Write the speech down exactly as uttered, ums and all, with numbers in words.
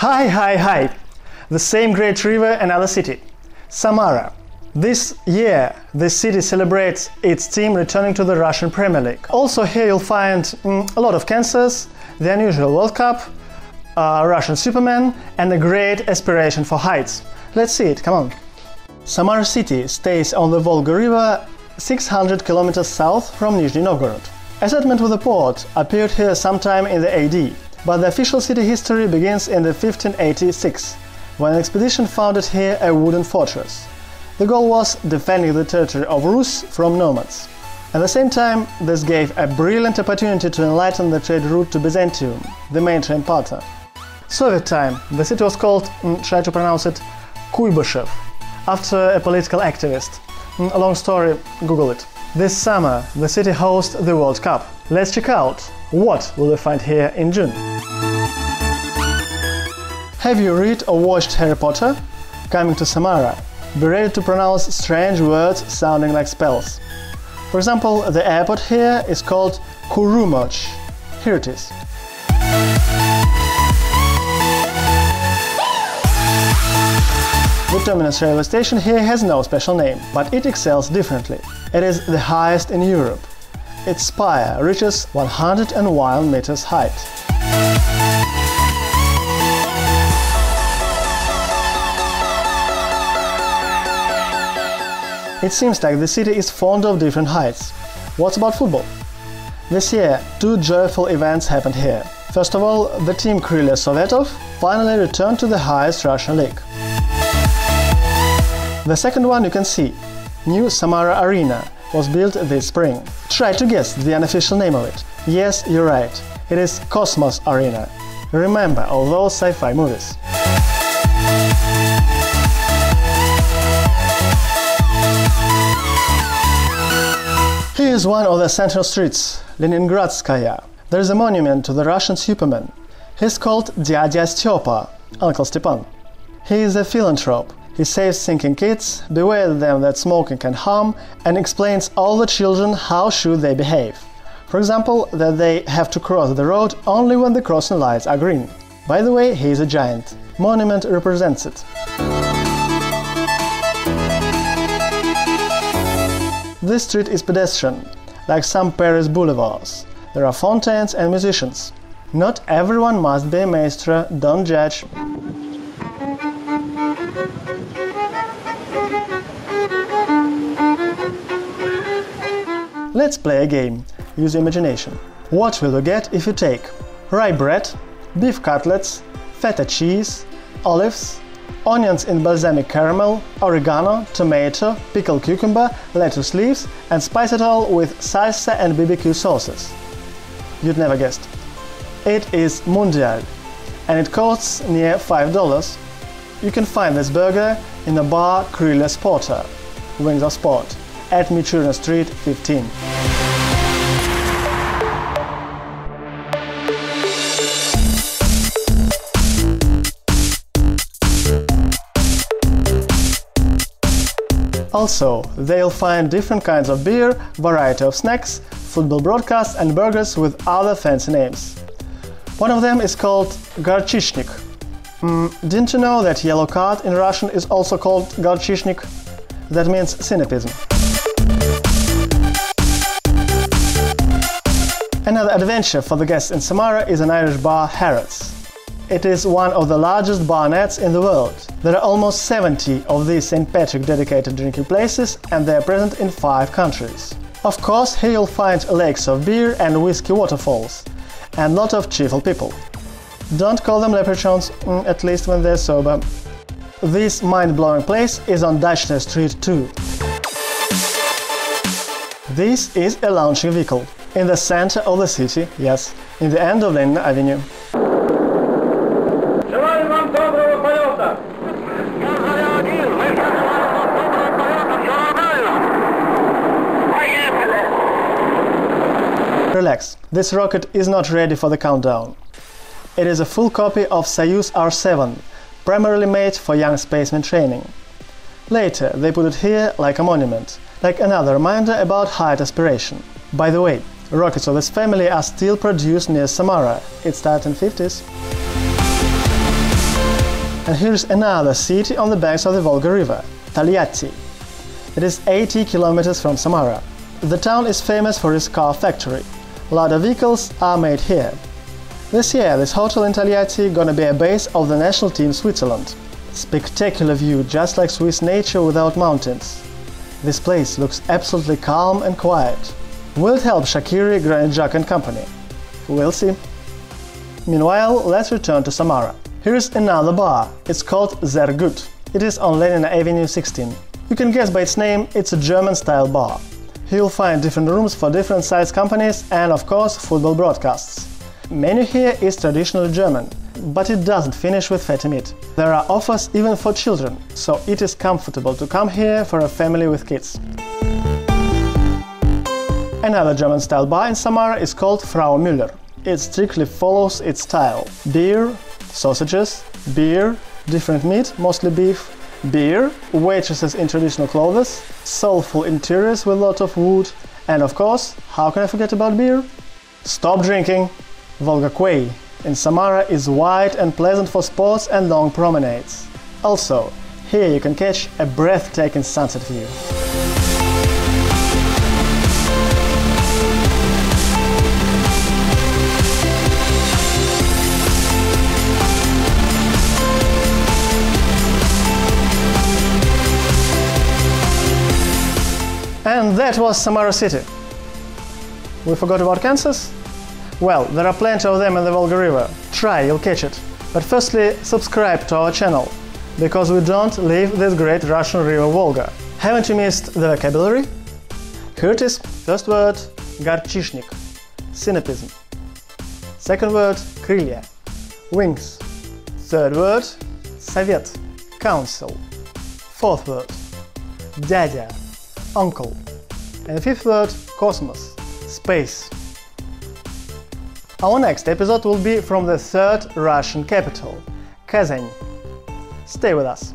Hi, hi, hi! The same great river, another city. Samara. This year, the city celebrates its team returning to the Russian Premier League. Also here you'll find mm, a lot of cancers, the unusual World Cup, uh, Russian Superman and a great aspiration for heights. Let's see it, come on! Samara city stays on the Volga river six hundred kilometers south from Nizhny Novgorod. A settlement with a port appeared here sometime in the A D. But the official city history begins in the fifteen eighty-six, when an expedition founded here a wooden fortress. The goal was defending the territory of Rus from nomads. At the same time, this gave a brilliant opportunity to enlighten the trade route to Byzantium, the main train partner. Soviet time, the city was called, try to pronounce it, Kuybyshev, after a political activist. A long story, Google it. This summer, the city hosts the World Cup. Let's check out what will we find here in June. Have you read or watched Harry Potter? Coming to Samara, be ready to pronounce strange words sounding like spells. For example, the airport here is called Kurumoch. Here it is. The terminus railway station here has no special name, but it excels differently. It is the highest in Europe. Its spire reaches one hundred one meters height. It seems like the city is fond of different heights. What's about football? This year, two joyful events happened here. First of all, the team Krylia Sovetov finally returned to the highest Russian league. The second one you can see. New Samara Arena was built this spring. Try to guess the unofficial name of it. Yes, you're right. It is Cosmos Arena. Remember all those sci-fi movies. Here is one of the central streets, Leningradskaya. There is a monument to the Russian Superman. He's called Dyadya Stiopa, Uncle Stepan. He is a philanthrope. He saves sinking kids, bewails them that smoking can harm, and explains all the children how should they behave. For example, that they have to cross the road only when the crossing lights are green. By the way, he is a giant. Monument represents it. This street is pedestrian, like some Paris boulevards. There are fountains and musicians. Not everyone must be a maestro, don't judge. Let's play a game. Use your imagination. What will you get if you take rye bread, beef cutlets, feta cheese, olives, onions in balsamic caramel, oregano, tomato, pickled cucumber, lettuce leaves and spice it all with salsa and B B Q sauces? You'd never guessed. It is Mundial and it costs near five dollars. You can find this burger in the bar Krylia Sporta, Wings of Sport, at Mitrović Street fifteen. Also, they'll find different kinds of beer, variety of snacks, football broadcasts and burgers with other fancy names. One of them is called Garchishnik. Mm, didn't you know that yellow card in Russian is also called Garchishnik? That means cynicism. Another adventure for the guests in Samara is an Irish bar, Harrods. It is one of the largest bar nets in the world. There are almost seventy of these Saint Patrick dedicated drinking places and they are present in five countries. Of course, here you'll find lakes of beer and whiskey waterfalls and lot of cheerful people. Don't call them leprechauns, at least when they're sober. This mind-blowing place is on Dachner Street too. This is a lounging vehicle. In the center of the city, yes, in the end of Lenin Avenue. Relax, this rocket is not ready for the countdown. It is a full copy of Soyuz R seven, primarily made for young spaceman training. Later they put it here like a monument, like another reminder about height aspiration. By the way, rockets of this family are still produced near Samara. It started in the fifties. And here's another city on the banks of the Volga River, Togliatti. It is eighty kilometers from Samara. The town is famous for its car factory. A lot of vehicles are made here. This year, this hotel in Togliatti gonna be a base of the national team Switzerland. Spectacular view, just like Swiss nature without mountains. This place looks absolutely calm and quiet. Will it help Shaqiri, Granit Xhaka and company? We'll see. Meanwhile, let's return to Samara. Here's another bar. It's called Zergut. It is on Lenin Avenue sixteen. You can guess by its name, it's a German-style bar. You'll find different rooms for different size companies and, of course, football broadcasts. Menu here is traditionally German, but it doesn't finish with fatty meat. There are offers even for children, so it is comfortable to come here for a family with kids. Another German-style bar in Samara is called Frau Müller. It strictly follows its style. Beer, sausages, beer, different meat, mostly beef, beer, waitresses in traditional clothes, soulful interiors with a lot of wood, and of course, how can I forget about beer? Stop drinking! Volga Quay in Samara is wide and pleasant for sports and long promenades. Also, here you can catch a breathtaking sunset view. And that was Samara City. We forgot about Kansas? Well, there are plenty of them in the Volga River. Try, you'll catch it. But firstly, subscribe to our channel, because we don't leave this great Russian river Volga. Haven't you missed the vocabulary? Here it is. First word, Garchishnik, synopism. Second word, Krylia, wings. Third word, Sovet, council. Fourth word, Dyadya, uncle. And the fifth word, Cosmos, space. Our next episode will be from the third Russian capital, Kazan. Stay with us!